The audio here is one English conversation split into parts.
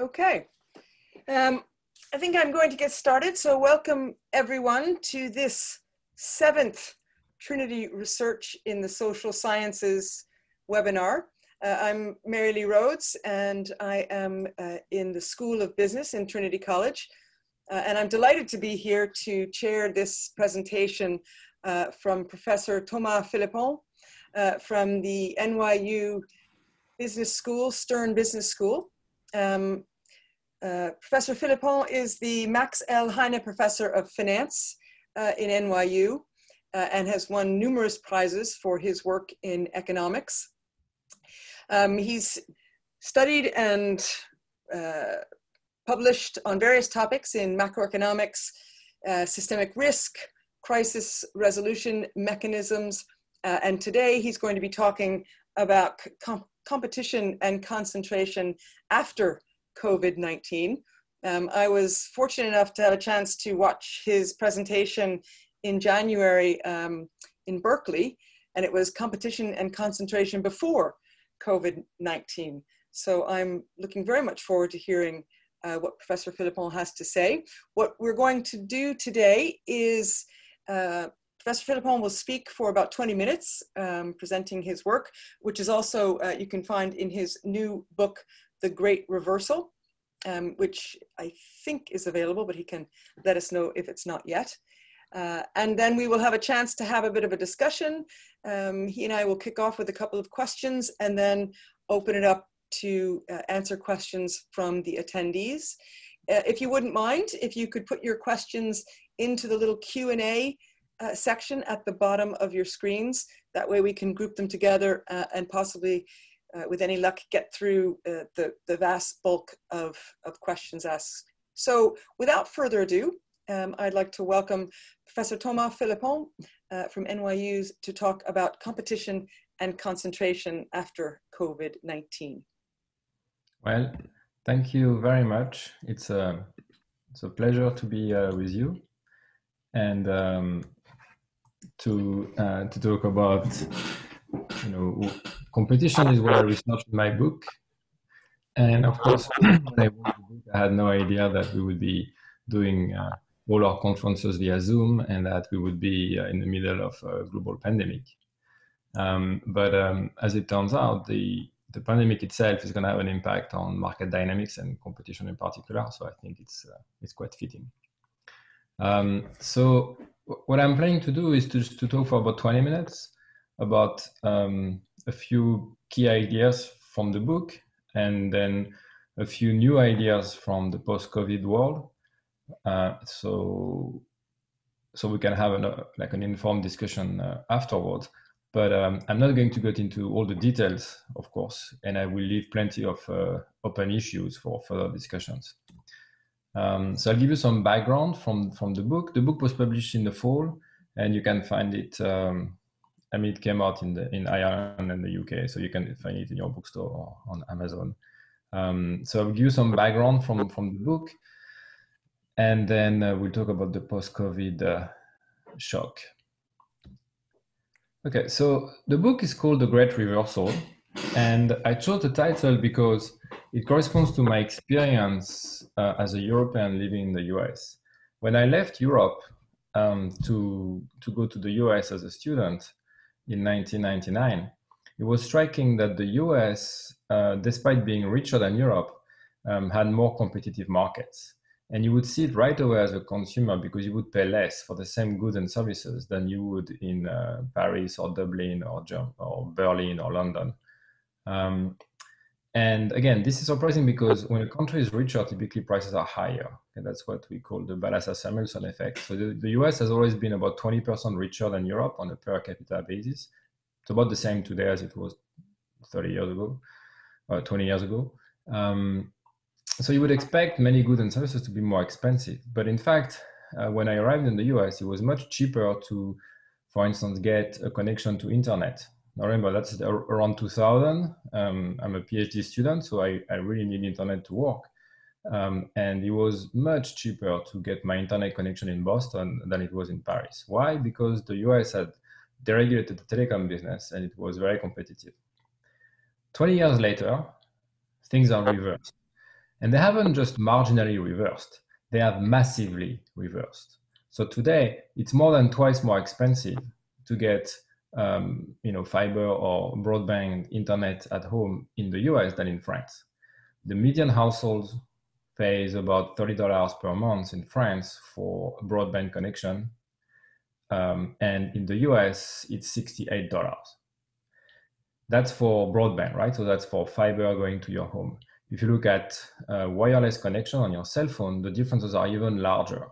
Okay, I think I'm going to get started. So welcome everyone to this 7th Trinity Research in the Social Sciences webinar. I'm Mary Lee Rhodes and I am in the School of Business in Trinity College. And I'm delighted to be here to chair this presentation from Professor Thomas Philippon from the NYU Business School, Stern Business School. Professor Philippon is the Max L. Heine Professor of Finance in NYU and has won numerous prizes for his work in economics. He's studied and published on various topics in macroeconomics, systemic risk, crisis resolution mechanisms, and today he's going to be talking about competition and concentration after COVID-19. I was fortunate enough to have a chance to watch his presentation in January in Berkeley, and it was competition and concentration before COVID-19. So I'm looking very much forward to hearing what Professor Philippon has to say. What we're going to do today is Professor Philippon will speak for about 20 minutes, presenting his work, which is also, you can find in his new book, The Great Reversal, which I think is available, but he can let us know if it's not yet. And then we will have a chance to have a bit of a discussion. He and I will kick off with a couple of questions and then open it up to answer questions from the attendees. If you wouldn't mind, if you could put your questions into the little Q&A section at the bottom of your screens. That way we can group them together and possibly, with any luck, get through the vast bulk of questions asked. So without further ado, I'd like to welcome Professor Thomas Philippon from NYU to talk about competition and concentration after COVID-19. Well, thank you very much. It's a pleasure to be with you. And to talk about, you know, competition is what I researched in my book. And of course, when I wrote the book, I had no idea that we would be doing all our conferences via Zoom and that we would be in the middle of a global pandemic. But as it turns out, the pandemic itself is going to have an impact on market dynamics and competition in particular. So I think it's quite fitting. So what I'm planning to do is to talk for about 20 minutes about a few key ideas from the book and then a few new ideas from the post-COVID world. So we can have an informed discussion afterwards. But I'm not going to get into all the details, of course, and I will leave plenty of open issues for further discussions. So I'll give you some background from the book. The book was published in the fall, and you can find it. I mean, it came out in Ireland and the UK, so you can find it in your bookstore or on Amazon. So I'll give you some background from the book, and then we'll talk about the post-COVID shock. Okay, so the book is called The Great Reversal, and I chose the title because it corresponds to my experience as a European living in the US. When I left Europe to go to the US as a student in 1999, it was striking that the US, despite being richer than Europe, had more competitive markets. And you would see it right away as a consumer because you would pay less for the same goods and services than you would in Paris or Dublin or Berlin or London. And again, this is surprising because when a country is richer, typically prices are higher. And that's what we call the Balassa-Samuelson effect. So the US has always been about 20% richer than Europe on a per capita basis. It's about the same today as it was 30 years ago, or 20 years ago. So you would expect many goods and services to be more expensive. But in fact, when I arrived in the US, it was much cheaper to, for instance, get a connection to internet. Now remember, that's around 2000. I'm a PhD student, so I really need internet to work. And it was much cheaper to get my internet connection in Boston than it was in Paris. Why? Because the US had deregulated the telecom business and it was very competitive. 20 years later, things are reversed. And they haven't just marginally reversed, they have massively reversed. So today, it's more than twice more expensive to get fiber or broadband internet at home in the US than in France. The median household pays about $30 per month in France for a broadband connection. And in the US, it's $68. That's for broadband, right? So that's for fiber going to your home. If you look at wireless connection on your cell phone, the differences are even larger.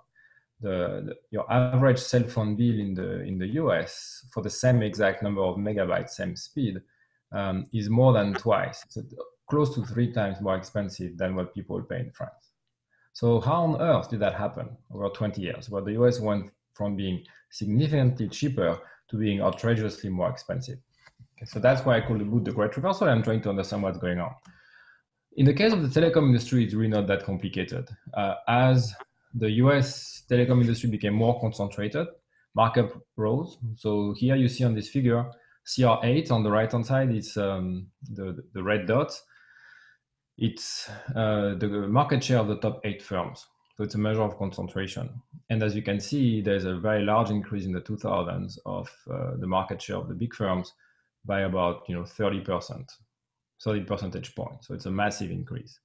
Your average cell phone bill in the US for the same exact number of megabytes, same speed, is more than twice. It's close to 3 times more expensive than what people pay in France. So how on earth did that happen over 20 years? Well, the US went from being significantly cheaper to being outrageously more expensive. Okay, so that's why I call the book The Great Reversal. I'm trying to understand what's going on. In the case of the telecom industry, it's really not that complicated. As the US telecom industry became more concentrated, markup rose. So here you see on this figure, CR8 on the right-hand side, it's the red dots. It's the market share of the top 8 firms. So it's a measure of concentration. And as you can see, there's a very large increase in the 2000s of the market share of the big firms by about 30%, 30 percentage points. So it's a massive increase.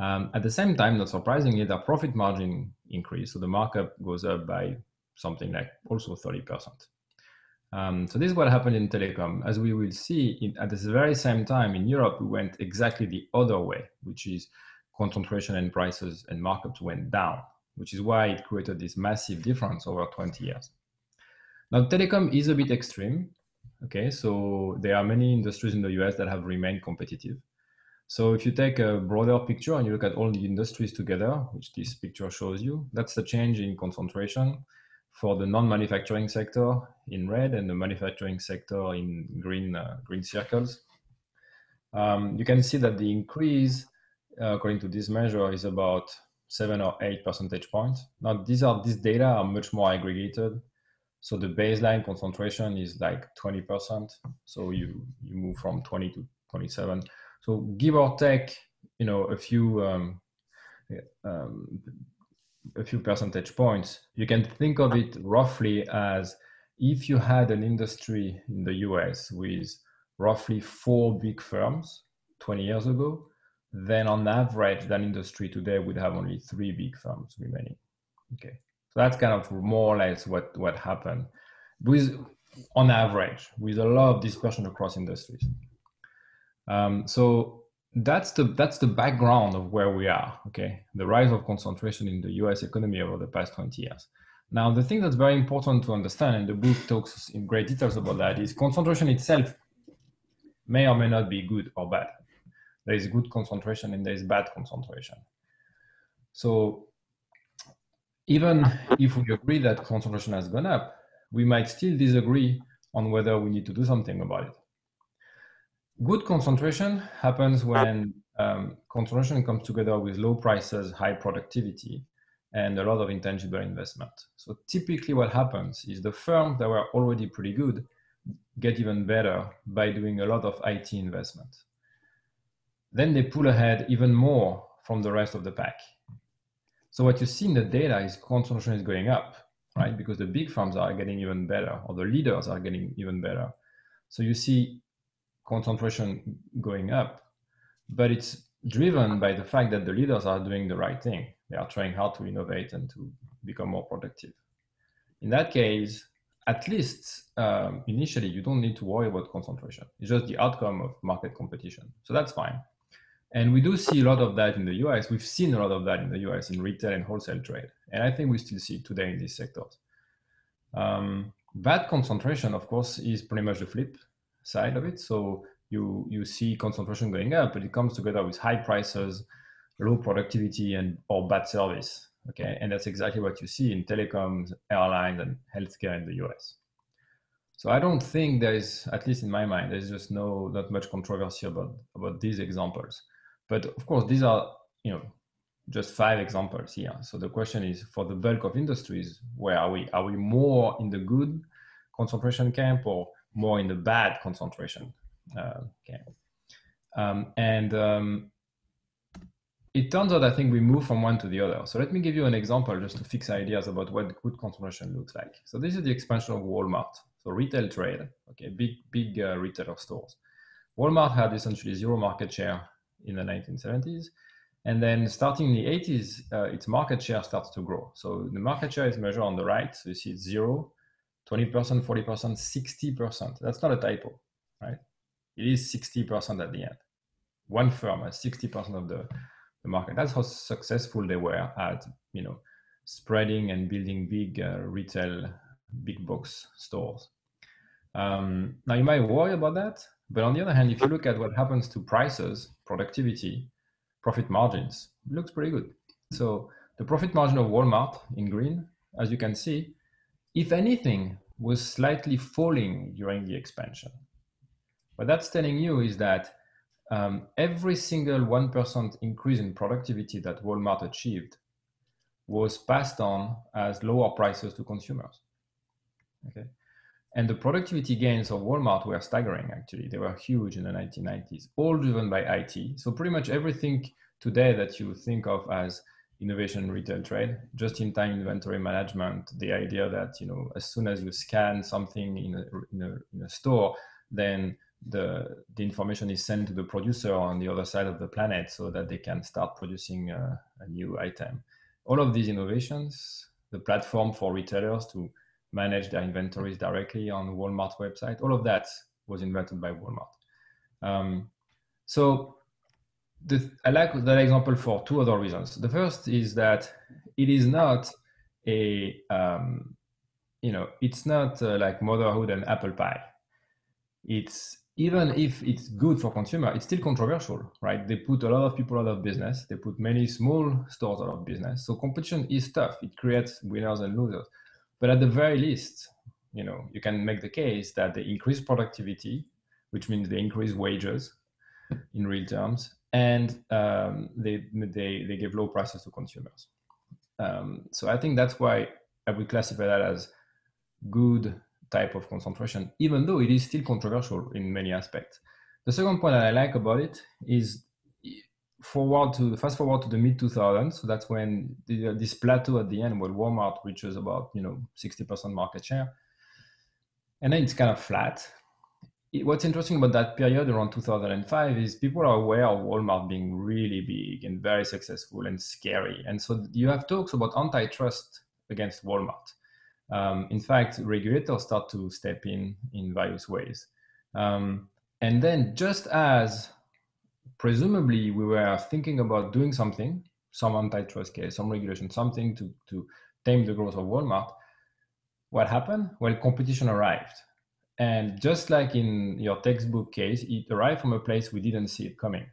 At the same time, not surprisingly, their profit margin increased. So the markup goes up by something like also 30%. So this is what happened in telecom. As we will see, at this very same time in Europe, we went exactly the other way, which is concentration and prices and markups went down, which is why it created this massive difference over 20 years. Now, telecom is a bit extreme. Okay, so there are many industries in the US that have remained competitive. So if you take a broader picture and you look at all the industries together, which this picture shows you, that's the change in concentration for the non-manufacturing sector in red and the manufacturing sector in green, green circles. You can see that the increase, according to this measure, is about 7 or 8 percentage points. Now, these data are much more aggregated. So the baseline concentration is like 20%. So you move from 20 to 27. So give or take, a few percentage points, you can think of it roughly as if you had an industry in the US with roughly 4 big firms 20 years ago, then on average, that industry today would have only 3 big firms remaining. Okay, so that's kind of more or less what happened with, on average, with a lot of dispersion across industries. So that's the background of where we are, okay? The rise of concentration in the US economy over the past 20 years. Now, the thing that's very important to understand, and the book talks in great details about that, is concentration itself may or may not be good or bad. There is good concentration and there is bad concentration. So even if we agree that concentration has gone up, we might still disagree on whether we need to do something about it. Good concentration happens when concentration comes together with low prices, high productivity, and a lot of intangible investment. So typically what happens is the firms that were already pretty good get even better by doing a lot of IT investment. Then they pull ahead even more from the rest of the pack. So what you see in the data is concentration is going up, right? Because the big firms are getting even better, or the leaders are getting even better. So you see concentration going up, but it's driven by the fact that the leaders are doing the right thing. They are trying hard to innovate and to become more productive. In that case, at least initially, you don't need to worry about concentration. It's just the outcome of market competition. So that's fine. And we do see a lot of that in the US. We've seen a lot of that in the US in retail and wholesale trade. And I think we still see it today in these sectors. That concentration, of course, is pretty much the flip side of it. So you see concentration going up, but it comes together with high prices, low productivity, and or bad service. Okay, and that's exactly what you see in telecoms, airlines, and healthcare in the US. So I don't think there is, at least in my mind, there's just not much controversy about these examples. But of course, these are just 5 examples here. So the question is, for the bulk of industries, where are we? Are we more in the good concentration camp or more in the bad concentration camp? it turns out I think we move from one to the other. So let me give you an example just to fix ideas about what good consolidation looks like. So this is the expansion of Walmart, so retail trade, okay, big retailer stores. Walmart had essentially zero market share in the 1970s. And then starting in the 80s, its market share starts to grow. So the market share is measured on the right. So you see it's 0, 20%, 40%, 60%. That's not a typo, right? It is 60% at the end. One firm has 60% of the market. That's how successful they were at, you know, spreading and building big retail, big box stores. Now you might worry about that, but on the other hand, if you look at what happens to prices, productivity, profit margins, it looks pretty good. So the profit margin of Walmart in green, as you can see, if anything, was slightly falling during the expansion. What that's telling you is that every single 1% increase in productivity that Walmart achieved was passed on as lower prices to consumers. Okay. And the productivity gains of Walmart were staggering, actually. They were huge in the 1990s, all driven by IT. So pretty much everything today that you think of as innovation retail trade, just-in-time inventory management, the idea that, you know, as soon as you scan something in a store, then the information is sent to the producer on the other side of the planet so that they can start producing a new item. All of these innovations, the platform for retailers to manage their inventories directly on the Walmart website. All of that was invented by Walmart. I like that example for two other reasons. The first is that it is not a, you know, it's not like motherhood and apple pie. It's, even if it's good for consumer, it's still controversial, right? They put a lot of people out of business. They put many small stores out of business. So competition is tough. It creates winners and losers. But at the very least, you know, you can make the case that they increase productivity, which means they increase wages in real terms, and they give low prices to consumers. So I think that's why I would classify that as good type of concentration, even though it is still controversial in many aspects. The second point that I like about it is fast forward to the mid-2000s, so that's when this plateau at the end where Walmart reaches about, you know, 60% market share, and then it's kind of flat. What's interesting about that period around 2005 is people are aware of Walmart being really big and very successful and scary, and so you have talks about antitrust against Walmart. In fact, regulators start to step in various ways, and then just as presumably we were thinking about doing something, some antitrust case, some regulation, something to tame the growth of Walmart, what happened? Well, competition arrived. And just like in your textbook case, it arrived from a place we didn't see it coming.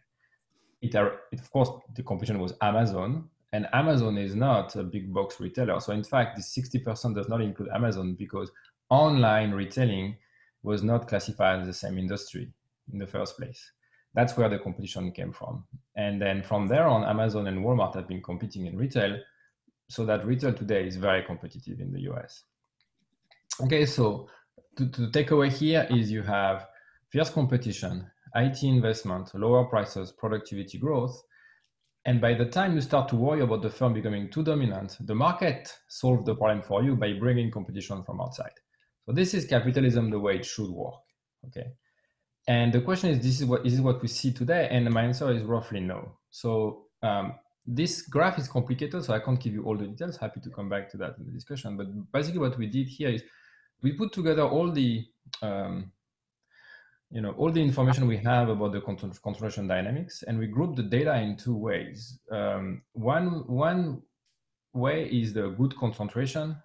Of course, the competition was Amazon, and Amazon is not a big box retailer. So in fact, this 60% does not include Amazon because online retailing was not classified as the same industry in the first place. That's where the competition came from. And then from there on, Amazon and Walmart have been competing in retail, so that retail today is very competitive in the US. Okay, so the takeaway here is you have fierce competition, IT investment, lower prices, productivity growth. And by the time you start to worry about the firm becoming too dominant, the market solved the problem for you by bringing competition from outside. So this is capitalism the way it should work, okay? And the question is, is this what we see today? And my answer is roughly no. So this graph is complicated, so I can't give you all the details. Happy to come back to that in the discussion. But basically what we did here is we put together all the, you know, all the information we have about the concentration dynamics, and we group the data in two ways. One way is the good concentration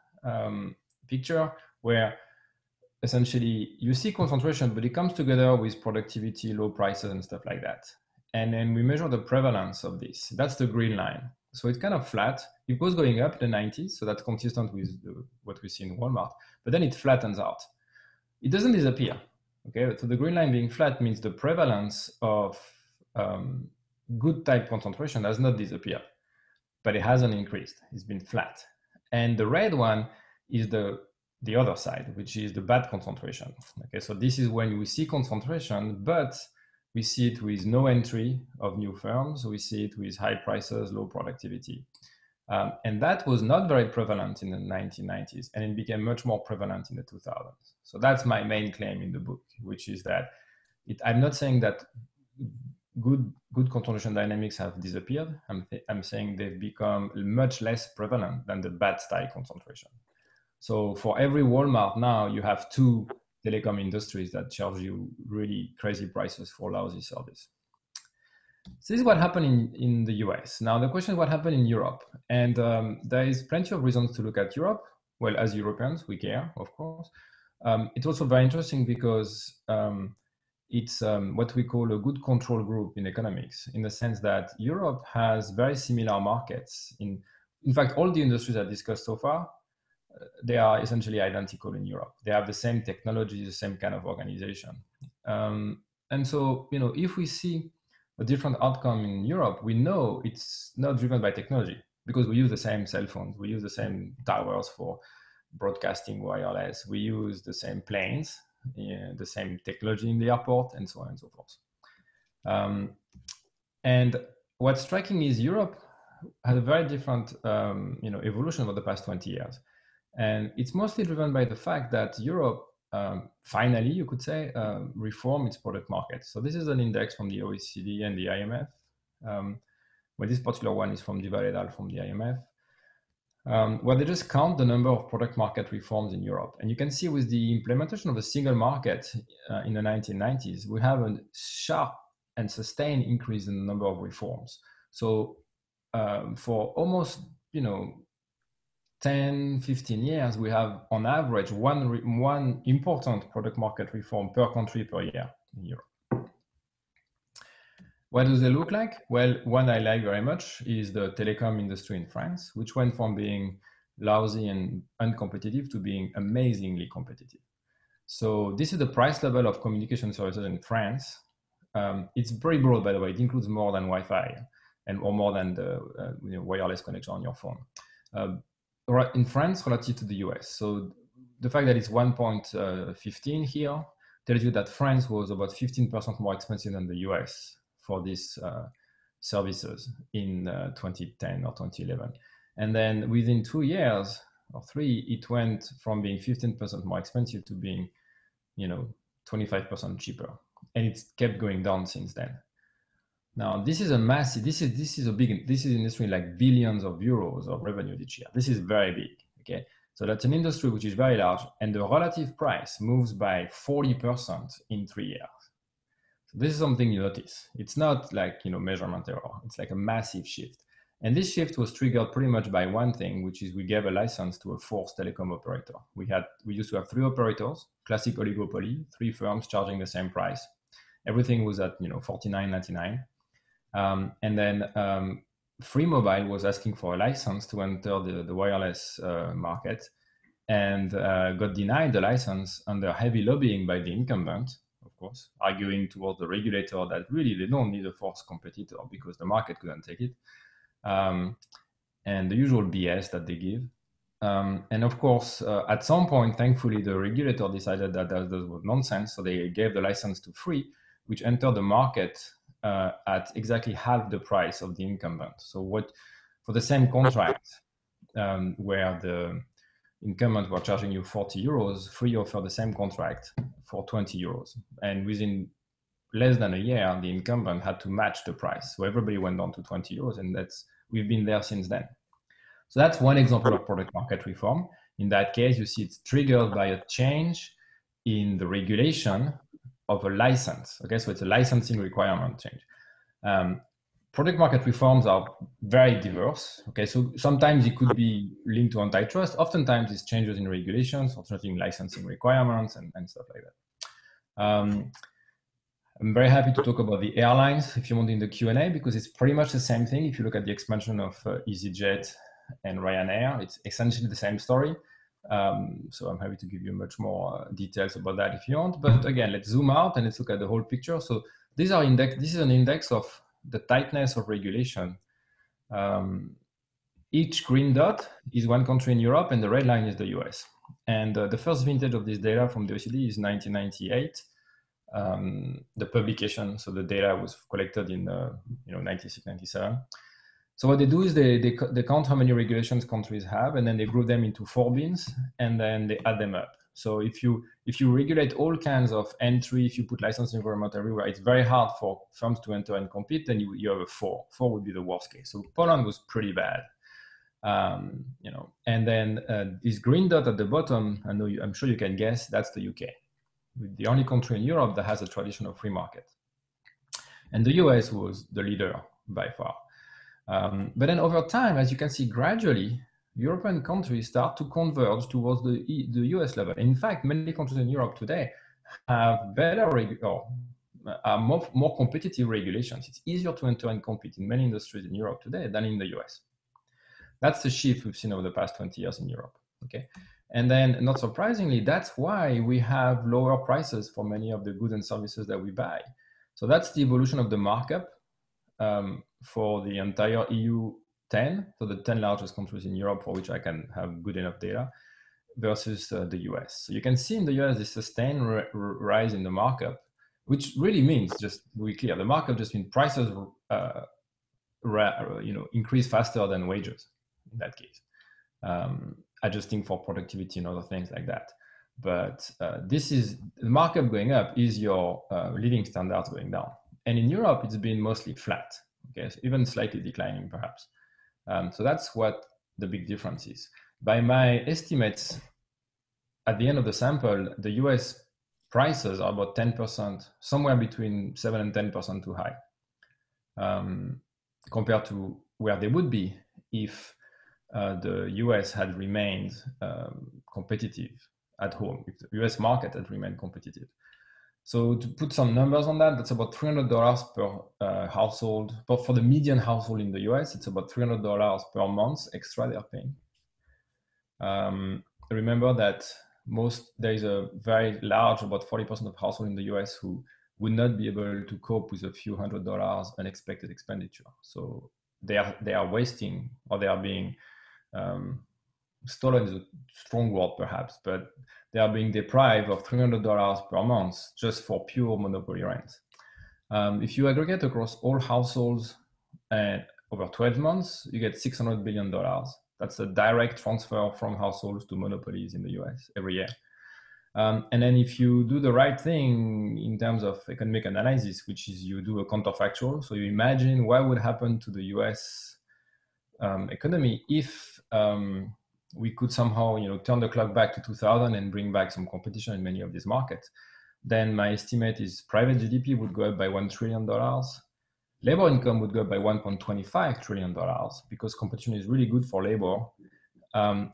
picture, where essentially you see concentration, but it comes together with productivity, low prices, and stuff like that. And then we measure the prevalence of this. That's the green line. So it's kind of flat. It was going up in the 90s, so that's consistent with what we see in Walmart, but then it flattens out. It doesn't disappear, okay? So the green line being flat means the prevalence of good type concentration has not disappeared, but it hasn't increased. It's been flat. And the red one is the other side, which is the bad concentration. Okay, so this is when we see concentration, but We see it with no entry of new firms. We see it with high prices, low productivity. And that was not very prevalent in the 1990s, and it became much more prevalent in the 2000s. So that's my main claim in the book, which is that I'm not saying that good contribution dynamics have disappeared. I'm saying they've become much less prevalent than the bad style concentration. So for every Walmart now, you have two telecom industries that charge you really crazy prices for lousy service. So this is what happened in the US. Now the question is what happened in Europe? And there is plenty of reasons to look at Europe. Well, as Europeans, we care, of course. It's also very interesting because it's what we call a good control group in economics, in the sense that Europe has very similar markets. In fact, all the industries I've discussed so far, they are essentially identical in Europe. They have the same technology, the same kind of organization. And so, you know, if we see a different outcome in Europe, we know it's not driven by technology, because we use the same cell phones, we use the same towers for broadcasting wireless, we use the same planes, the same technology in the airport, and so on and so forth. And what's striking is Europe had a very different evolution over the past 20 years. And it's mostly driven by the fact that Europe finally, you could say, reform its product market. So this is an index from the OECD and the IMF. Well, this particular one is from Duval et al. From the IMF, where they just count the number of product market reforms in Europe. And you can see with the implementation of a single market in the 1990s, we have a sharp and sustained increase in the number of reforms. So for almost, 10, 15 years, we have on average one important product market reform per country per year in Europe. What do they look like? Well, one I like very much is the telecom industry in France, which went from being lousy and uncompetitive to being amazingly competitive. So this is the price level of communication services in France. It's very broad, by the way. It includes more than Wi-Fi or more than the wireless connection on your phone. In France relative to the US. So the fact that it's 1.15 here tells you that France was about 15% more expensive than the US for these services in 2010 or 2011. And then within 2 years or three, it went from being 15% more expensive to being 25% cheaper. And it's kept going down since then. Now, this is a massive, this is an industry like billions of euros of revenue each year. This is very big, okay? So that's an industry which is very large, and the relative price moves by 40% in 3 years. So this is something you notice. It's not like, measurement error. It's like a massive shift. And this shift was triggered pretty much by one thing, which is we gave a license to a fourth telecom operator. We used to have three operators, classic oligopoly, three firms charging the same price. Everything was at, $49.99. And then Free Mobile was asking for a license to enter the wireless market, and got denied the license under heavy lobbying by the incumbent, of course, arguing towards the regulator that really they don't need a fourth competitor because the market couldn't take it, and the usual BS that they give. And of course, at some point, thankfully, the regulator decided that that was nonsense, so they gave the license to Free, which entered the market at exactly half the price of the incumbent. So for the same contract where the incumbent were charging you 40 euros, Free offered the same contract for 20 euros. And within less than a year, the incumbent had to match the price. So everybody went down to 20 euros, and we've been there since then. So that's one example of product market reform. In that case, you see it's triggered by a change in the regulation of a license. Okay, so it's a licensing requirement change. Product market reforms are very diverse. Okay, so sometimes it could be linked to antitrust. Oftentimes it's changes in regulations, alternating licensing requirements and stuff like that. I'm very happy to talk about the airlines if you want in the Q&A, because it's pretty much the same thing. If you look at the expansion of EasyJet and Ryanair, it's essentially the same story. So I'm happy to give you much more details about that if you want. But again, let's zoom out and let's look at the whole picture. So these are this is an index of the tightness of regulation. Each green dot is one country in Europe, and the red line is the US. And the first vintage of this data from the OECD is 1998. the publication. So the data was collected in 96, 97. So what they do is they count how many regulations countries have, and then they group them into 4 bins, and then they add them up. So if you regulate all kinds of entry, if you put licensing environment everywhere, it's very hard for firms to enter and compete, then you have a 4. 4 would be the worst case. So Poland was pretty bad. And then this green dot at the bottom, I'm sure you can guess, that's the UK. The only country in Europe that has a tradition of free market. And the US was the leader by far. But then over time, as you can see, gradually, European countries start to converge towards the US level. In fact, many countries in Europe today have more competitive regulations. It's easier to enter and compete in many industries in Europe today than in the US. That's the shift we've seen over the past 20 years in Europe. Okay. And then, not surprisingly, that's why we have lower prices for many of the goods and services that we buy. So that's the evolution of the markup for the entire EU 10, so the 10 largest countries in Europe for which I can have good enough data, versus the US. So you can see in the US, this sustained rise in the markup, which really means, just to be clear, the markup just means prices increase faster than wages in that case. Adjusting for productivity and other things like that. But this is the markup going up is your living standards going down. And in Europe, it's been mostly flat, okay, so even slightly declining perhaps. So that's what the big difference is. By my estimates, at the end of the sample, the US prices are about 10%, somewhere between 7 and 10% too high, compared to where they would be if the US had remained competitive at home, if the US market had remained competitive. So to put some numbers on that, that's about $300 per household. But for the median household in the US, it's about $300 per month extra they're paying. Remember that there is a very large, about 40% of households in the US who would not be able to cope with a few $100 unexpected expenditure. So they are wasting, or they are being stolen is a strong word perhaps, but they are being deprived of $300 per month just for pure monopoly rent. If you aggregate across all households and over 12 months, you get $600 billion. That's a direct transfer from households to monopolies in the US every year. And then if you do the right thing in terms of economic analysis, which is you do a counterfactual, so you imagine what would happen to the US economy if we could somehow turn the clock back to 2000 and bring back some competition in many of these markets, then my estimate is private GDP would go up by $1 trillion. Labor income would go up by $1.25 trillion because competition is really good for labor.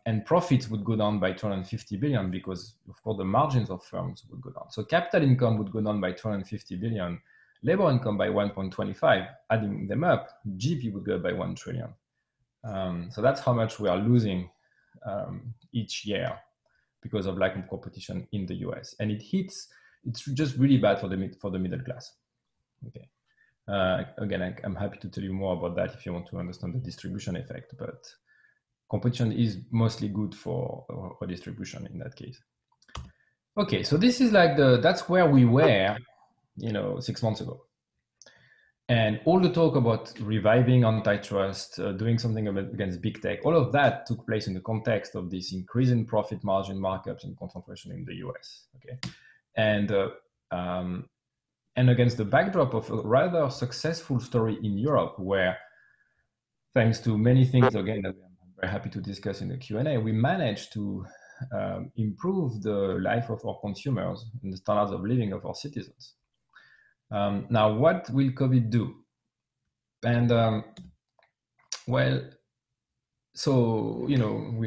And profits would go down by 250 billion because, of course, the margins of firms would go down. So capital income would go down by 250 billion, labor income by 1.25, adding them up, GDP would go up by 1 trillion. So that's how much we are losing each year because of lack of competition in the US. And it's just really bad for the middle class. Okay. Again, I'm happy to tell you more about that if you want to understand the distribution effect, but competition is mostly good for redistribution in that case. Okay, so this is like that's where we were, 6 months ago. And all the talk about reviving antitrust, doing something against big tech, all of that took place in the context of this increase in profit margin markups and concentration in the US. Okay, and against the backdrop of a rather successful story in Europe, where thanks to many things again that happy to discuss in the Q&A, we managed to improve the life of our consumers and the standards of living of our citizens. Now, what will COVID do? And we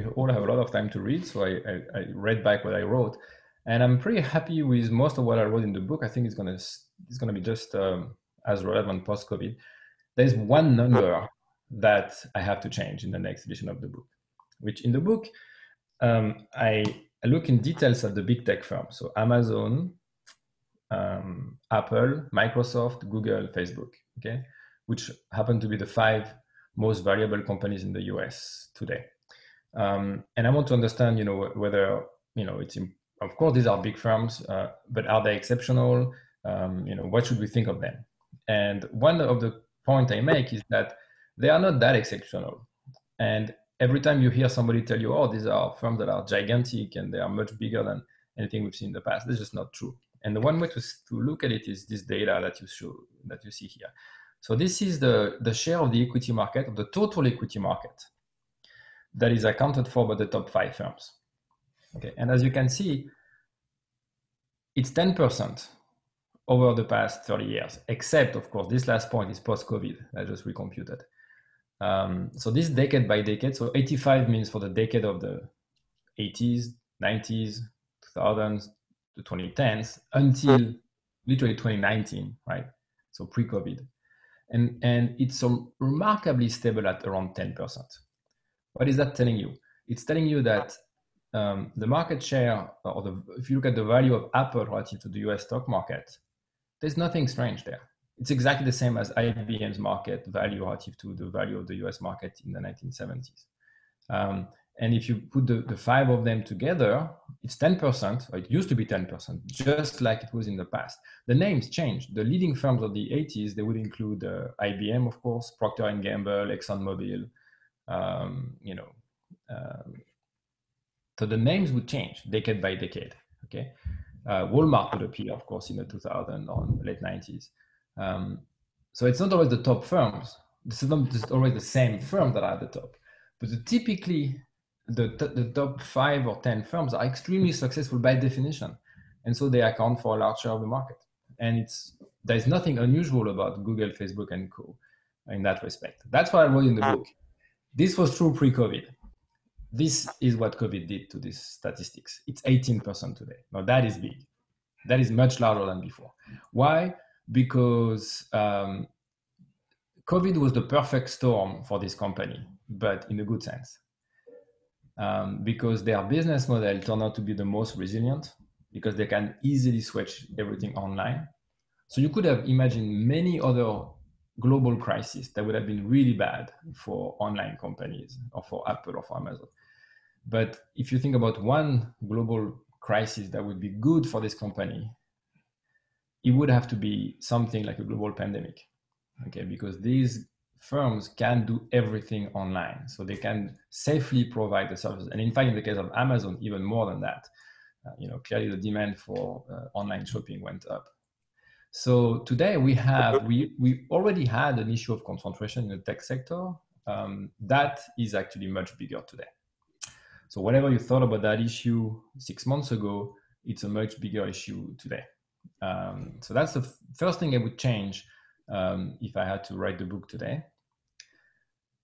all have a lot of time to read, so I read back what I wrote, and I'm pretty happy with most of what I wrote in the book. I think it's gonna be just as relevant post-COVID. There's one number that I have to change in the next edition of the book, which in the book, I look in details at the big tech firms. So Amazon, Apple, Microsoft, Google, Facebook, okay, which happen to be the 5 most valuable companies in the US today. And I want to understand, whether, of course, these are big firms, but are they exceptional? what should we think of them? And one of the points I make is that they are not that exceptional. And every time you hear somebody tell you, oh, these are firms that are gigantic and they are much bigger than anything we've seen in the past, that's just not true. And the one way to look at it is this data that you show, that you see here. So this is the share of the equity market, of the total equity market, that is accounted for by the top 5 firms. Okay, and as you can see, it's 10% over the past 30 years, except, of course, this last point is post-COVID. I just recomputed. So this decade by decade, so 85 means for the decade of the 80s, 90s, 2000s, the 2010s, until literally 2019, right? So pre-COVID. And it's so remarkably stable at around 10%. What is that telling you? It's telling you that the market share, or if you look at the value of Apple relative to the US stock market, there's nothing strange there. It's exactly the same as IBM's market value relative to the value of the US market in the 1970s. And if you put the 5 of them together, it's 10%, or it used to be 10%, just like it was in the past. The names changed. The leading firms of the 80s, they would include IBM, of course, Procter & Gamble, ExxonMobil, so the names would change decade by decade, okay? Walmart would appear, of course, in the 2000s or late 90s. So it's not always the top firms. This is not just always the same firms that are at the top, but typically the top 5 or 10 firms are extremely successful by definition. And so they account for a large share of the market. And there's nothing unusual about Google, Facebook, and co in that respect. That's what I wrote in the book. This was true pre-COVID. This is what COVID did to these statistics. It's 18% today. Now that is big. That is much larger than before. Why? Because COVID was the perfect storm for this company, but in a good sense. Because their business model turned out to be the most resilient, because they can easily switch everything online. So you could have imagined many other global crises that would have been really bad for online companies or for Apple or for Amazon. But if you think about one global crisis that would be good for this company, it would have to be something like a global pandemic, okay? Because these firms can do everything online. So they can safely provide the service. And in fact, in the case of Amazon, even more than that, clearly the demand for online shopping went up. So today we already had an issue of concentration in the tech sector. That is actually much bigger today. So whatever you thought about that issue 6 months ago, it's a much bigger issue today. So that's the first thing I would change if I had to write the book today.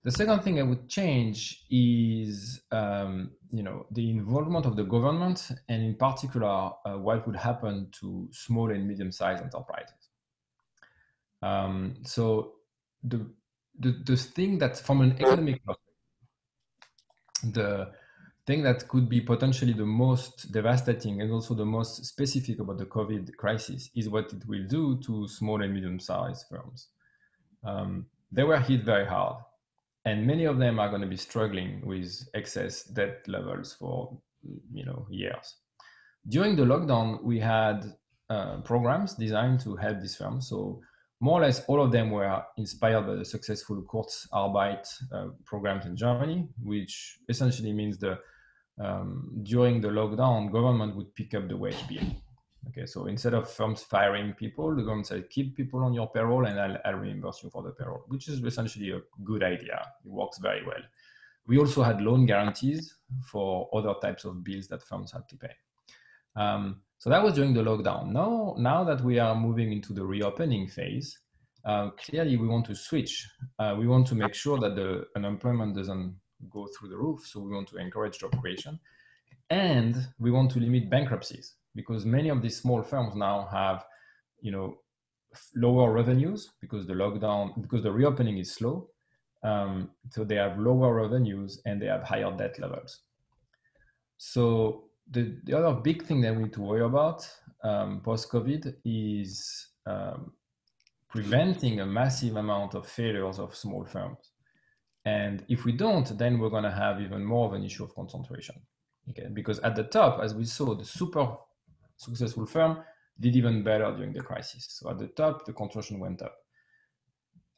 The second thing I would change is, the involvement of the government, and in particular, what would happen to small and medium-sized enterprises. So the thing that, from an economic perspective, the thing that could be potentially the most devastating and also the most specific about the COVID crisis is what it will do to small and medium-sized firms. They were hit very hard. And many of them are going to be struggling with excess debt levels for, years. During the lockdown, we had programs designed to help these firms. So more or less all of them were inspired by the successful Kurzarbeit programs in Germany, which essentially means during the lockdown, government would pick up the wage bill. Okay, so instead of firms firing people, the government said, keep people on your payroll and I'll reimburse you for the payroll, which is essentially a good idea. It works very well. We also had loan guarantees for other types of bills that firms had to pay. So that was during the lockdown. Now that we are moving into the reopening phase, clearly we want to switch. We want to make sure that the unemployment doesn't go through the roof. So we want to encourage job creation, and we want to limit bankruptcies. Because many of these small firms now have, lower revenues because the reopening is slow. So they have lower revenues and they have higher debt levels. So the other big thing that we need to worry about post-COVID is preventing a massive amount of failures of small firms. And if we don't, then we're going to have even more of an issue of concentration. Okay? Because at the top, as we saw, the super successful firm did even better during the crisis. So at the top, the contraction went up.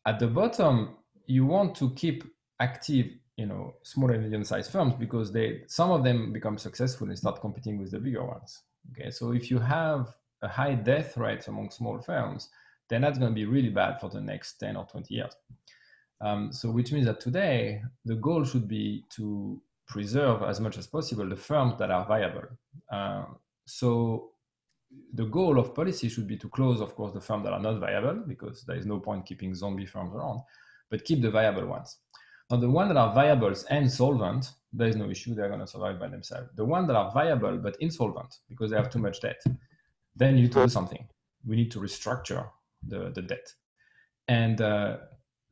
At the bottom, you want to keep active, you know, small and medium-sized firms, because they, some of them become successful and start competing with the bigger ones. Okay, so if you have a high death rate among small firms, then that's going to be really bad for the next 10 or 20 years. So which means that today, the goal should be to preserve as much as possible the firms that are viable. So the goal of policy should be to close, of course, the firms that are not viable, because there is no point keeping zombie firms around, but keep the viable ones. Now, the ones that are viable and solvent, there is no issue, they're going to survive by themselves. The ones that are viable but insolvent because they have too much debt, then you need to do something. We need to restructure the debt. And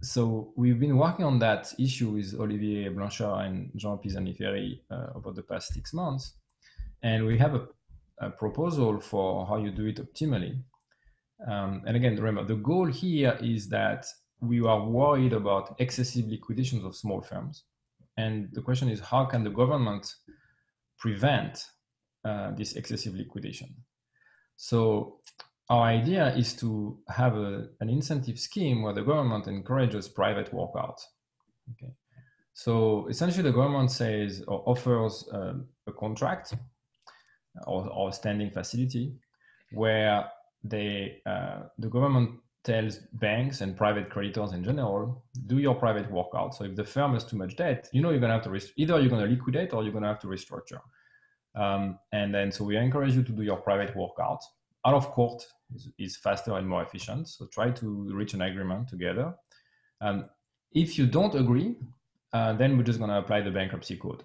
so we've been working on that issue with Olivier Blanchard and Jean Pisani-Ferry over the past 6 months. And we have a proposal for how you do it optimally. And again, remember, the goal here is that we are worried about excessive liquidations of small firms. And the question is, how can the government prevent this excessive liquidation? So our idea is to have an incentive scheme where the government encourages private workout. Okay. So essentially the government says or offers a contract or a standing facility where they, the government tells banks and private creditors in general, do your private workout. So if the firm has too much debt, you know you're going to have to, either you're going to liquidate or you're going to have to restructure. And then, so we encourage you to do your private workout. Out of court is faster and more efficient. So try to reach an agreement together. If you don't agree, then we're just going to apply the bankruptcy code.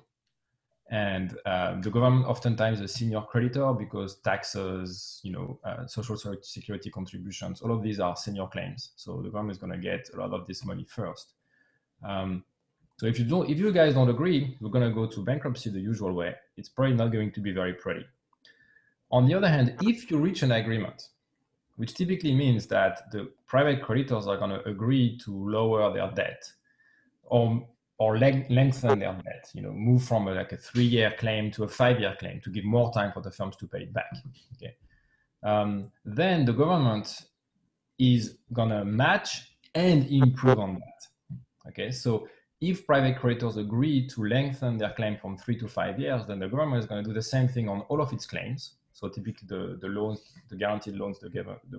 And the government oftentimes a senior creditor because taxes, you know, social security contributions, all of these are senior claims. So the government is going to get a lot of this money first. So if you guys don't agree, we're going to go to bankruptcy the usual way. It's probably not going to be very pretty. On the other hand, if you reach an agreement, which typically means that the private creditors are going to agree to lower their debt or lengthen their debt, you know, move from like a 3-year claim to a 5-year claim to give more time for the firms to pay it back. Okay. Then the government is going to match and improve on that. Okay. So if private creditors agree to lengthen their claim from 3 to 5 years, then the government is going to do the same thing on all of its claims. So typically the loans, the guaranteed loans the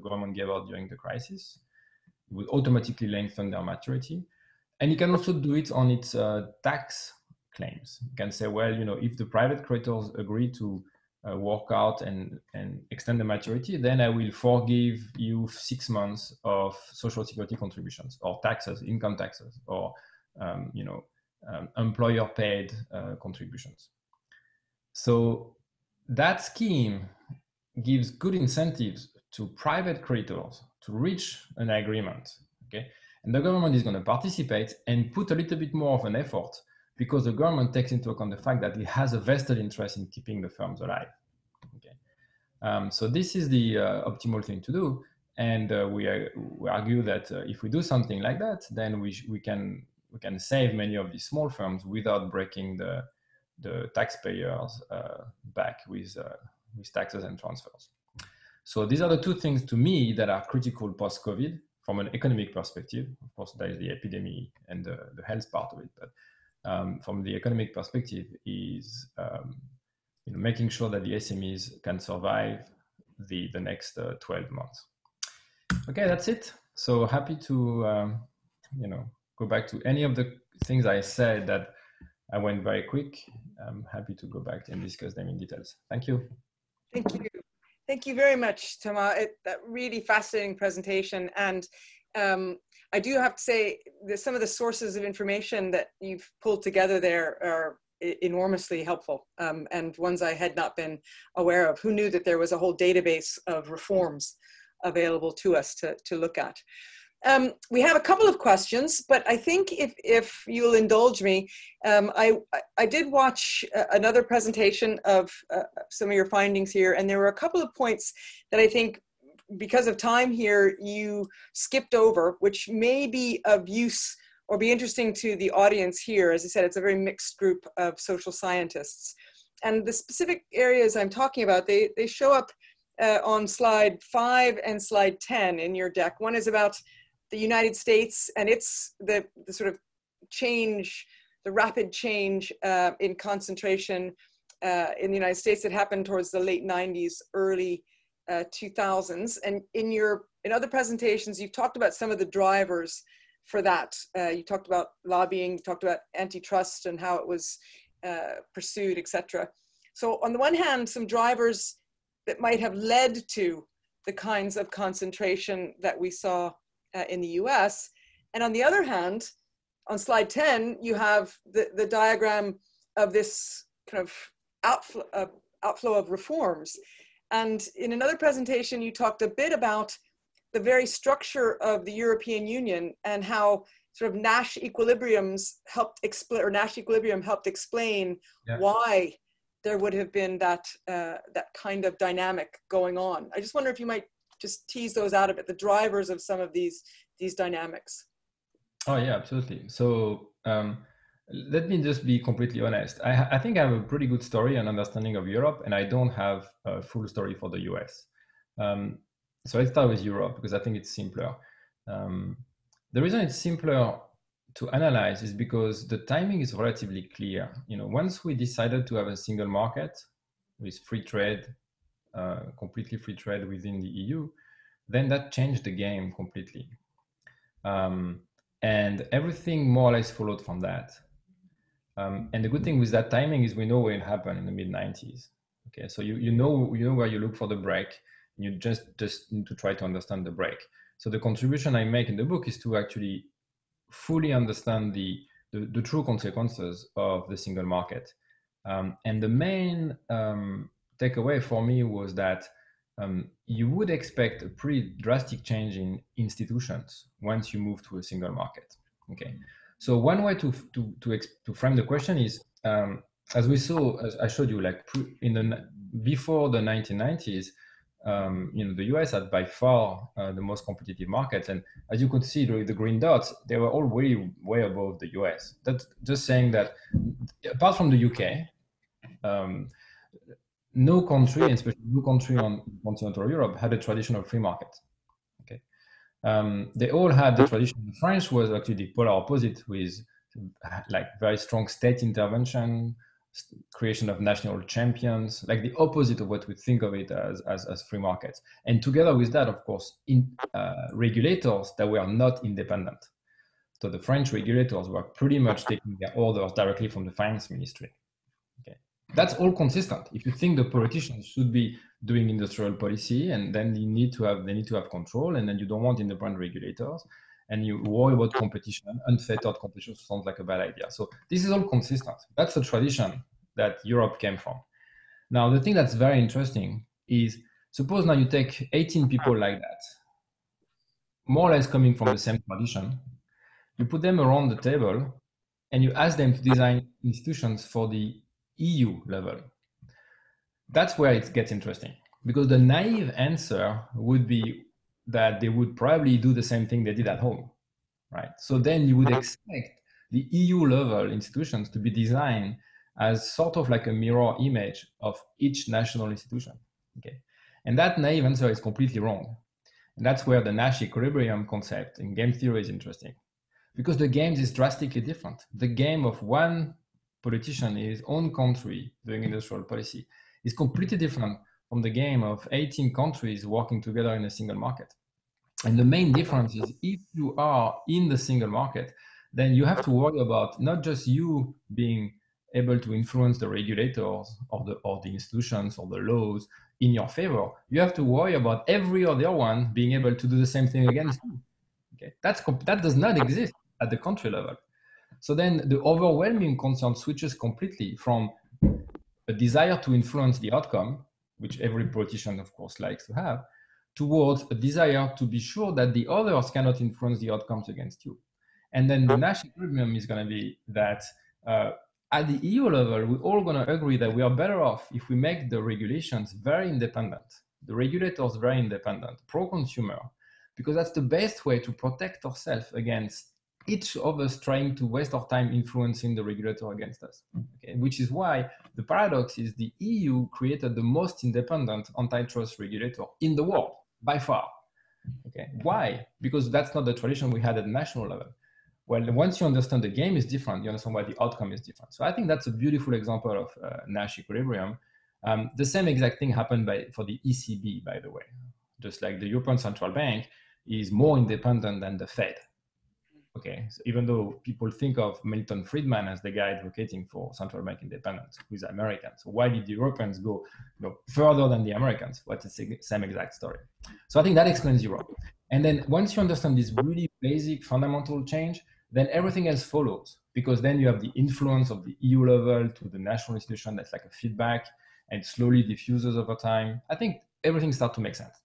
government gave out during the crisis would automatically lengthen their maturity. And you can also do it on its tax claims. You can say, well, you know, if the private creditors agree to work out and extend the maturity, then I will forgive you 6 months of social security contributions or taxes, income taxes, or employer paid contributions. So that scheme gives good incentives to private creditors to reach an agreement. Okay. And the government is going to participate and put a little bit more of an effort because the government takes into account the fact that it has a vested interest in keeping the firms alive. Okay. So this is the optimal thing to do. And we argue that if we do something like that, then we can save many of these small firms without breaking the taxpayers back with taxes and transfers. So these are the two things to me that are critical post-COVID. From an economic perspective, of course, there is the epidemic and the health part of it. But from the economic perspective, is making sure that the SMEs can survive the next 12 months. Okay, that's it. So happy to go back to any of the things I said that I went very quick. I'm happy to go back and discuss them in details. Thank you. Thank you. Thank you very much, Thomas. That really fascinating presentation. And I do have to say that some of the sources of information that you've pulled together there are enormously helpful and ones I had not been aware of. Who knew that there was a whole database of reforms available to us to look at? We have a couple of questions, but I think if you'll indulge me, I did watch another presentation of some of your findings here, and there were a couple of points that I think because of time here, you skipped over, which may be of use or be interesting to the audience here. As I said, it's a very mixed group of social scientists. And the specific areas I'm talking about, they show up on slide 5 and slide 10 in your deck. One is about the United States and its the sort of change, the rapid change in concentration in the United States that happened towards the late 90s, early 2000s. And in other presentations, you've talked about some of the drivers for that. You talked about lobbying, you talked about antitrust and how it was pursued, etc. So on the one hand, some drivers that might have led to the kinds of concentration that we saw in the US. And on the other hand, on slide 10, you have the diagram of this kind of outflow of reforms. And in another presentation, you talked a bit about the very structure of the European Union and how sort of Nash equilibriums helped explain, or Nash equilibrium helped explain why there would have been that, that kind of dynamic going on. I just wonder if you might just tease those out a bit, the drivers of some of these dynamics. Oh yeah, absolutely. So let me just be completely honest. I think I have a pretty good story and understanding of Europe, and I don't have a full story for the US. So I start with Europe because I think it's simpler. The reason it's simpler to analyze is because the timing is relatively clear. You know, once we decided to have a single market with free trade, completely free trade within the EU, then that changed the game completely. And everything more or less followed from that. And the good thing with that timing is we know what happened in the mid-90s. Okay, so you know where you look for the break. You just need to try to understand the break. So the contribution I make in the book is to actually fully understand the true consequences of the single market. And the main takeaway for me was that you would expect a pretty drastic change in institutions once you move to a single market. Okay. So one way to frame the question is, as we saw, as I showed you, like before the 1990s, you know, the US had by far the most competitive markets, and as you could see during the green dots, they were all way above the US. That's just saying that apart from the UK, no country, especially no country on continental Europe, had a traditional free market. Okay, they all had the tradition. The French was actually the polar opposite, with like very strong state intervention, creation of national champions, like the opposite of what we think of it as free markets. And together with that, of course, regulators that were not independent. So the French regulators were pretty much taking their orders directly from the finance ministry. Okay. That's all consistent. If you think the politicians should be doing industrial policy, and then they need to have control, and then you don't want independent regulators, and you worry about competition, unfettered competition sounds like a bad idea. So this is all consistent. That's the tradition that Europe came from. Now, the thing that's very interesting is, suppose now you take 18 people like that, more or less coming from the same tradition, you put them around the table and you ask them to design institutions for the EU level. That's where it gets interesting, because the naive answer would be that they would probably do the same thing they did at home, right? So then you would expect the EU level institutions to be designed as sort of like a mirror image of each national institution, okay? And that naive answer is completely wrong. And that's where the Nash equilibrium concept in game theory is interesting, because the game is drastically different. The game of one politician in his own country doing industrial policy is completely different from the game of 18 countries working together in a single market. And the main difference is, if you are in the single market, then you have to worry about not just you being able to influence the regulators or the institutions or the laws in your favor. You have to worry about every other one being able to do the same thing against you. Okay? That does not exist at the country level. So then the overwhelming concern switches completely from a desire to influence the outcome, which every politician, of course, likes to have, towards a desire to be sure that the others cannot influence the outcomes against you. And then the Nash equilibrium is going to be that at the EU level, we're all going to agree that we are better off if we make the regulations very independent, the regulators very independent, pro-consumer, because that's the best way to protect ourselves against each of us trying to waste our time influencing the regulator against us. Okay? Which is why the paradox is the EU created the most independent antitrust regulator in the world, by far. Okay? Why? Because that's not the tradition we had at national level. Well, once you understand the game is different, you understand why the outcome is different. So I think that's a beautiful example of Nash equilibrium. The same exact thing happened for the ECB, by the way. Just like the European Central Bank is more independent than the Fed. Okay, so even though people think of Milton Friedman as the guy advocating for central bank independence, who's American. So why did the Europeans go further than the Americans? Well, it's the same exact story. So I think that explains Europe. And then once you understand this really basic fundamental change, then everything else follows, because then you have the influence of the EU level to the national institution that's like a feedback and slowly diffuses over time. I think everything starts to make sense.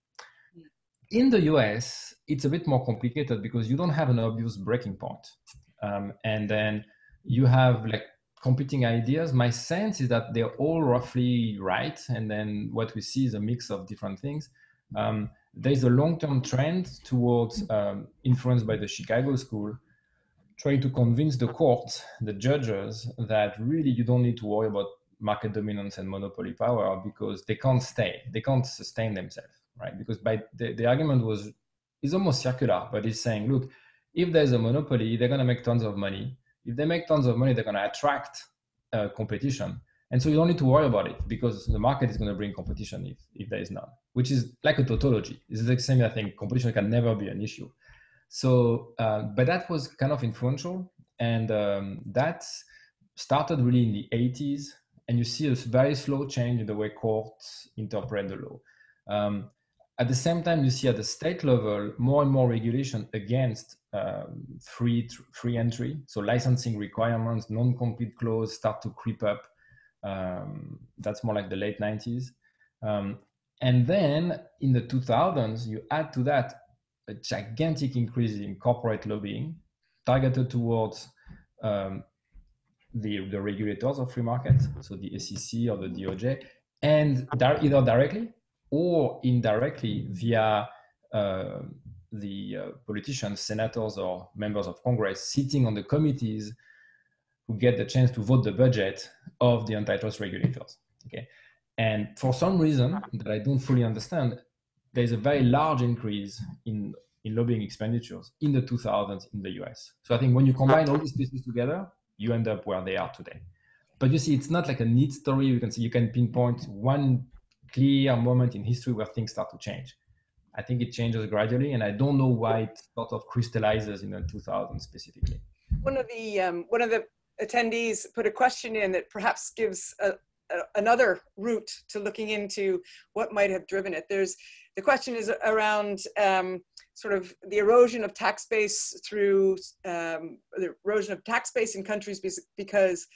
In the US, it's a bit more complicated because you don't have an obvious breaking point. And then you have like competing ideas. My sense is that they're all roughly right. And then what we see is a mix of different things. There's a long-term trend towards influenced by the Chicago school, trying to convince the courts, the judges, that really you don't need to worry about market dominance and monopoly power because they can't stay, they can't sustain themselves, right? Because by the argument is almost circular, but it's saying, look, if there's a monopoly, they're going to make tons of money. If they make tons of money, they're going to attract competition. And so you don't need to worry about it because the market is going to bring competition if there is none, which is like a tautology. It's the same, I think, competition can never be an issue. So, but that was kind of influential. And that started really in the 80s. And you see a very slow change in the way courts interpret the law. At the same time, you see at the state level, more and more regulation against free entry. So licensing requirements, non-compete clause start to creep up. That's more like the late 90s. And then in the 2000s, you add to that a gigantic increase in corporate lobbying targeted towards the regulators of free markets, so the SEC or the DOJ, and either directly or indirectly via the politicians, senators, or members of Congress sitting on the committees who get the chance to vote the budget of the antitrust regulators. Okay, and for some reason that I don't fully understand, there's a very large increase in lobbying expenditures in the 2000s in the US. So I think when you combine all these pieces together, you end up where they are today. But you see, it's not like a neat story. You can pinpoint one clear moment in history where things start to change. I think it changes gradually, and I don't know why it sort of crystallizes in the 2000s specifically. One of the attendees put a question in that perhaps gives another route to looking into what might have driven it. The question is around sort of the erosion of tax base through the erosion of tax base in countries because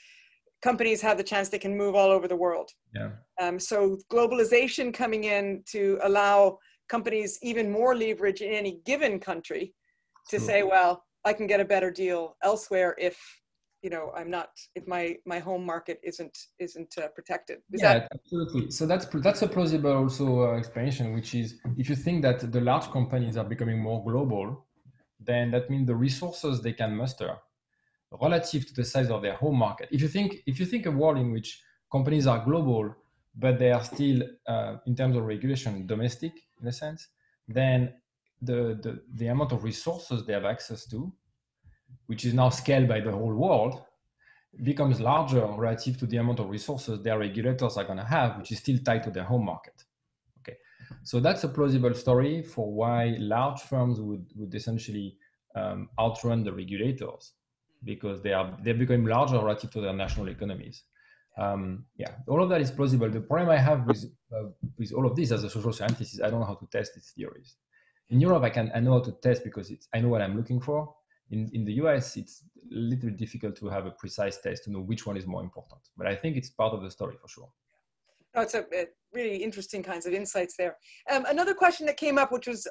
companies have the chance they can move all over the world. Yeah. So globalization coming in to allow companies even more leverage in any given country to say, well, I can get a better deal elsewhere if if my home market isn't protected. Absolutely. So that's a plausible also explanation, which is if you think that the large companies are becoming more global, then that means the resources they can muster relative to the size of their home market. If you think a world in which companies are global but they are still in terms of regulation domestic in a sense, then the amount of resources they have access to, which is now scaled by the whole world, becomes larger relative to the amount of resources their regulators are going to have, which is still tied to their home market. Okay, so that's a plausible story for why large firms would essentially outrun the regulators because they become larger relative to their national economies. All of that is plausible. The problem I have with all of this as a social scientist is I don't know how to test these theories. In Europe, I know how to test because I know what I'm looking for. In the US, it's a little difficult to have a precise test to know which one is more important. But I think it's part of the story for sure. No, it's a really interesting kinds of insights there. Another question that came up, which was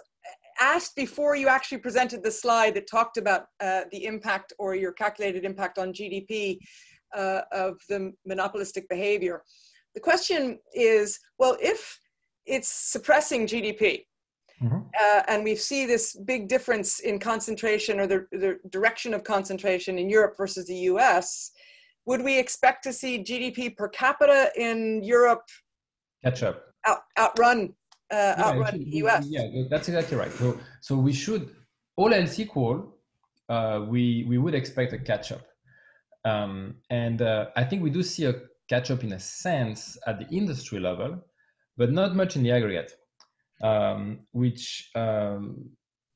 asked before you actually presented the slide that talked about the impact or your calculated impact on GDP of the monopolistic behavior. The question is, well, if it's suppressing GDP, Mm-hmm. And we see this big difference in concentration, or the direction of concentration in Europe versus the US. Would we expect to see GDP per capita in Europe outrun the US? Yeah, that's exactly right. So we should, all else equal, we would expect a catch-up. I think we do see a catch-up in a sense at the industry level, but not much in the aggregate. Then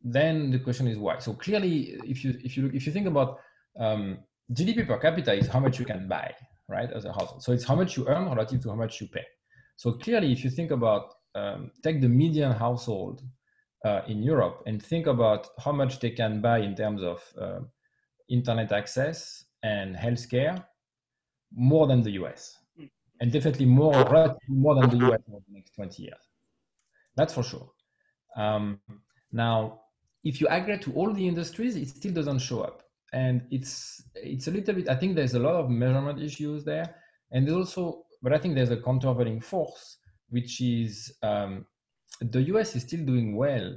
the question is why. So clearly, if you think about GDP per capita is how much you can buy, right, as a household. So it's how much you earn relative to how much you pay. So clearly, if you think about take the median household in Europe and think about how much they can buy in terms of internet access and healthcare, more than the US, and definitely more than the US over the next 20 years. That's for sure. Now, if you aggregate to all the industries, it still doesn't show up. And it's a little bit, I think there's a lot of measurement issues there. And there's also, but I think there's a countervailing force, which is the US is still doing well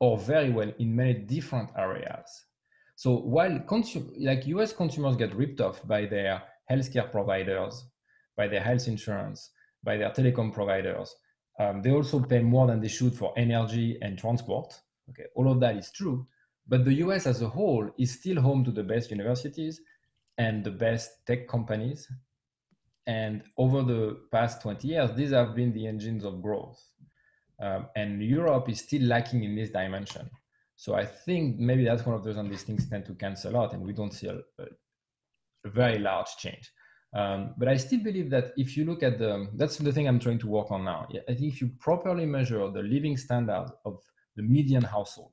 or very well in many different areas. So while US consumers get ripped off by their healthcare providers, by their health insurance, by their telecom providers, they also pay more than they should for energy and transport. Okay, all of that is true, but the US as a whole is still home to the best universities and the best tech companies. And over the past 20 years, these have been the engines of growth. And Europe is still lacking in this dimension. So I think maybe that's one of the reasons these things tend to cancel out and we don't see a very large change. But I still believe that if you look at that's the thing I'm trying to work on now. I think if you properly measure the living standard of the median household,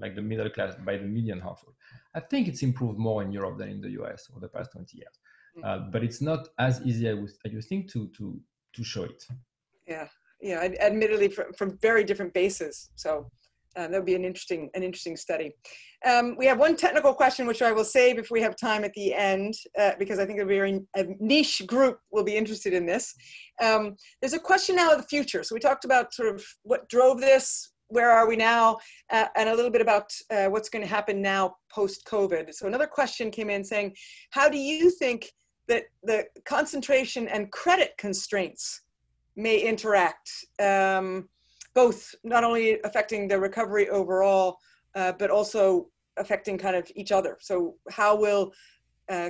like the middle class by the median household, I think it's improved more in Europe than in the US over the past 20 years. But it's not as easy as you think to show it. Yeah. Admittedly, from very different bases. So that would be an interesting study. We have one technical question, which I will save if we have time at the end, because I think a very niche group will be interested in this. There's a question now of the future. So we talked about sort of what drove this, where are we now, and a little bit about what's going to happen now post-COVID. So another question came in saying, how do you think that the concentration and credit constraints may interact? Both not only affecting the recovery overall, but also affecting kind of each other. So how will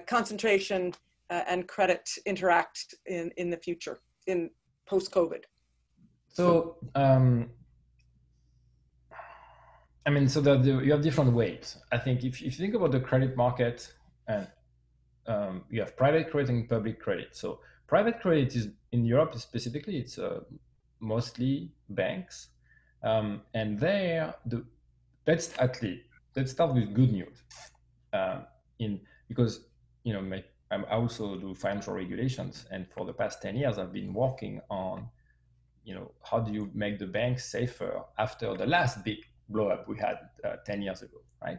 concentration and credit interact in the future, in post-COVID? So, you have different waves. I think if you think about the credit market, and you have private credit and public credit. So private credit is, in Europe specifically, it's mostly banks, and there let's start with good news, because I also do financial regulations, and for the past 10 years I've been working on, how do you make the banks safer after the last big blow up we had 10 years ago, right?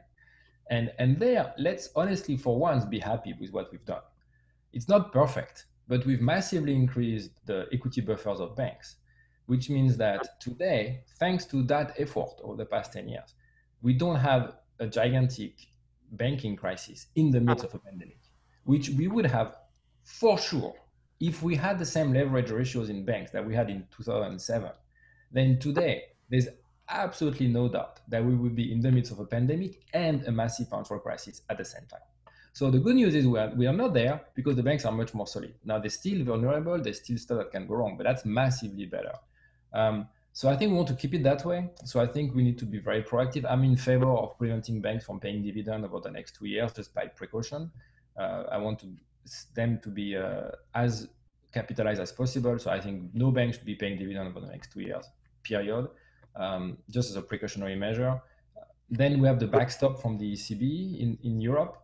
And there, let's honestly for once be happy with what we've done. It's not perfect, but we've massively increased the equity buffers of banks, which means that today, thanks to that effort over the past 10 years, we don't have a gigantic banking crisis in the midst of a pandemic, which we would have for sure if we had the same leverage ratios in banks that we had in 2007. Then today, there's absolutely no doubt that we would be in the midst of a pandemic and a massive financial crisis at the same time. So the good news is we are not there because the banks are much more solid. Now, they're still vulnerable, there's still stuff that can go wrong, but that's massively better. So I think we want to keep it that way. So I think we need to be very proactive. I'm in favor of preventing banks from paying dividend over the next 2 years just by precaution. I want them to be as capitalized as possible. So I think no bank should be paying dividend over the next 2 years, period, just as a precautionary measure. Then we have the backstop from the ECB in Europe,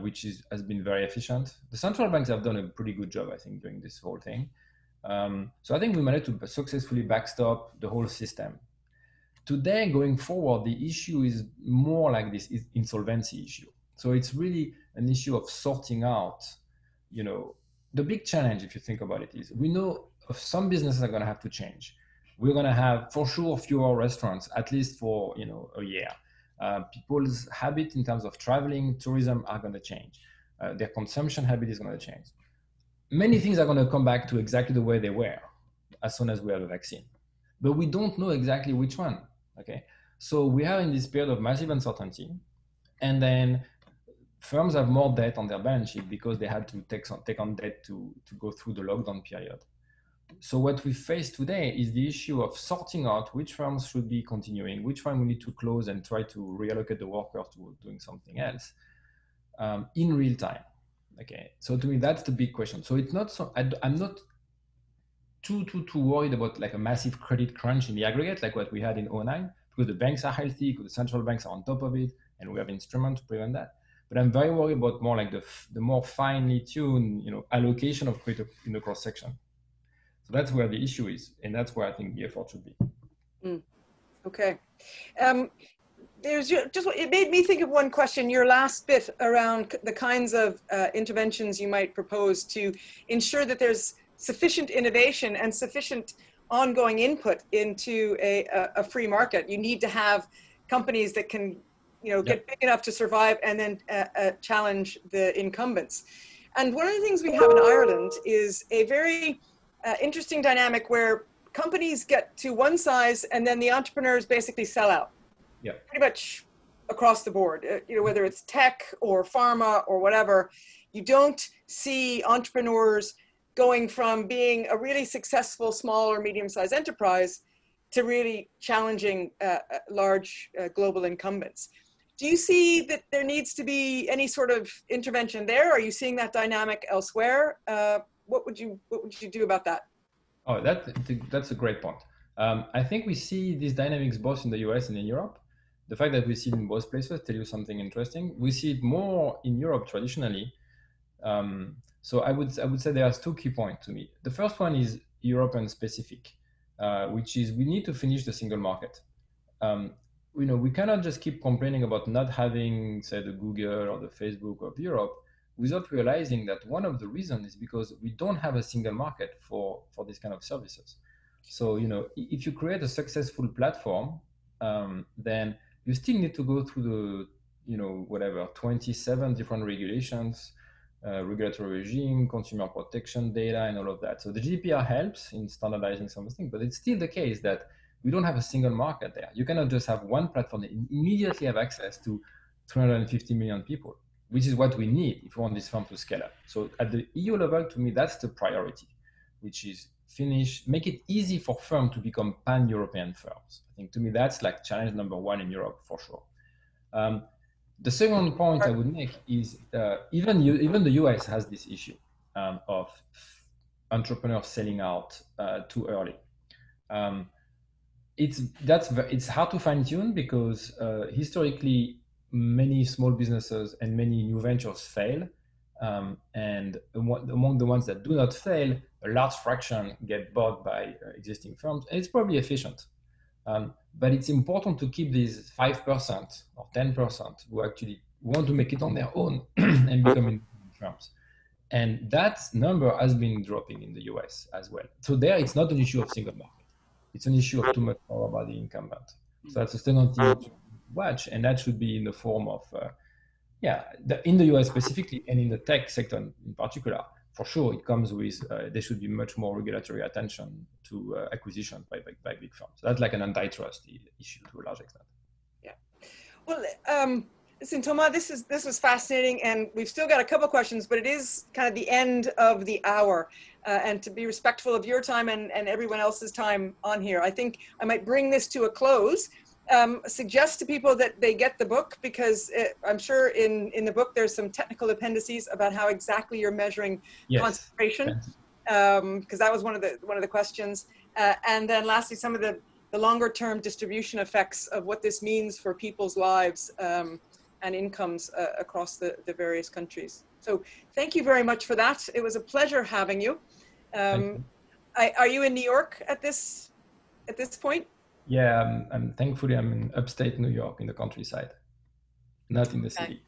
which has been very efficient. The central banks have done a pretty good job, I think, during this whole thing. So I think we managed to successfully backstop the whole system. Today, going forward, the issue is more like this insolvency issue. So it's really an issue of sorting out, the big challenge, if you think about it, is we know some businesses are going to have to change. we're going to have for sure fewer restaurants, at least for, you know, a year. People's habit in terms of traveling, tourism are going to change. Their consumption habit is going to change. Many things are going to come back to exactly the way they were as soon as we have a vaccine, but we don't know exactly which one. Okay. So we are in this period of massive uncertainty, and then firms have more debt on their balance sheet because they had to take on debt to go through the lockdown period. So what we face today is the issue of sorting out which firms should be continuing, which one we need to close and try to reallocate the workers to doing something else in real time. Okay, so to me, that's the big question. So it's not so, I'm not too worried about like a massive credit crunch in the aggregate, like what we had in 2009, because the banks are healthy, because the central banks are on top of it, and we have instruments to prevent that. But I'm very worried about more like the more finely tuned, you know, allocation of credit in the cross section. So that's where the issue is, and that's where I think the effort should be. Mm. Okay. It made me think of one question, your last bit around the kinds of interventions you might propose to ensure that there's sufficient innovation and sufficient ongoing input into a free market. You need to have companies that can, you know, get big enough to survive and then challenge the incumbents. And one of the things we have in Ireland is a very interesting dynamic where companies get to one size and then the entrepreneurs basically sell out. Yeah. Pretty much across the board, you know, whether it's tech or pharma or whatever, you don't see entrepreneurs going from being a really successful small or medium-sized enterprise to really challenging large global incumbents. Do you see that there needs to be any sort of intervention there? Are you seeing that dynamic elsewhere? What would you do about that? Oh, that's a great point. I think we see these dynamics both in the US and in Europe. The fact that we see it in both places tell you something interesting. We see it more in Europe traditionally. So I would say there are two key points to me. The first one is European specific, which is we need to finish the single market. You know, we cannot just keep complaining about not having, say, the Google or the Facebook of Europe without realizing that one of the reasons is because we don't have a single market for this kind of services. So, you know, if you create a successful platform, then you still need to go through the, you know, whatever, 27 different regulations, regulatory regime, consumer protection data, and all of that. So the GDPR helps in standardizing something, but it's still the case that we don't have a single market there. You cannot just have one platform that immediately have access to 350 million people, which is what we need if we want this firm to scale up. So at the EU level, to me, that's the priority, which is make it easy for firms to become pan-European firms. I think to me, that's like challenge number one in Europe for sure. The second point I would make is even the US has this issue of entrepreneurs selling out too early. It's hard to fine tune because historically many small businesses and many new ventures fail. And among the ones that do not fail, a large fraction get bought by existing firms. And it's probably efficient, but it's important to keep these 5% or 10% who actually want to make it on their own and become independent firms. And that number has been dropping in the US as well. So there, it's not an issue of single market. It's an issue of too much power by the incumbent. So that's a thing to watch, and that should be in the form of in the US specifically, and in the tech sector in particular, for sure, it comes with, there should be much more regulatory attention to acquisition by big firms. So that's like an antitrust issue to a large extent. Yeah. Well, listen, Thomas, this was fascinating, and we've still got a couple of questions, but it is kind of the end of the hour. And to be respectful of your time and everyone else's time on here, I think I might bring this to a close. Suggest to people that they get the book, because I'm sure in the book there's some technical appendices about how exactly you're measuring concentration, because that was one of the questions. And then lastly, some of the longer term distribution effects of what this means for people's lives and incomes across the various countries. So thank you very much for that. It was a pleasure having you. Are you in New York at this point? Yeah, I'm thankfully I'm in upstate New York, in the countryside, not in the city.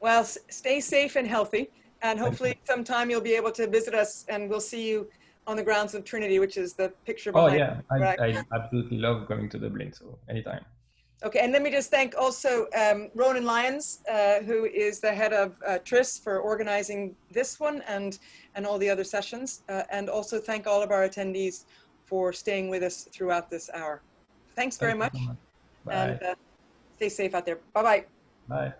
Well, stay safe and healthy, and hopefully sometime you'll be able to visit us, and we'll see you on the grounds of Trinity, which is the picture behind. Oh yeah, I absolutely love going to Dublin, so anytime. Okay, and let me just thank also Ronan Lyons, who is the head of TRIS, for organizing this one and all the other sessions, and also thank all of our attendees for staying with us throughout this hour. Thanks very much. Bye. And stay safe out there. Bye-bye. Bye.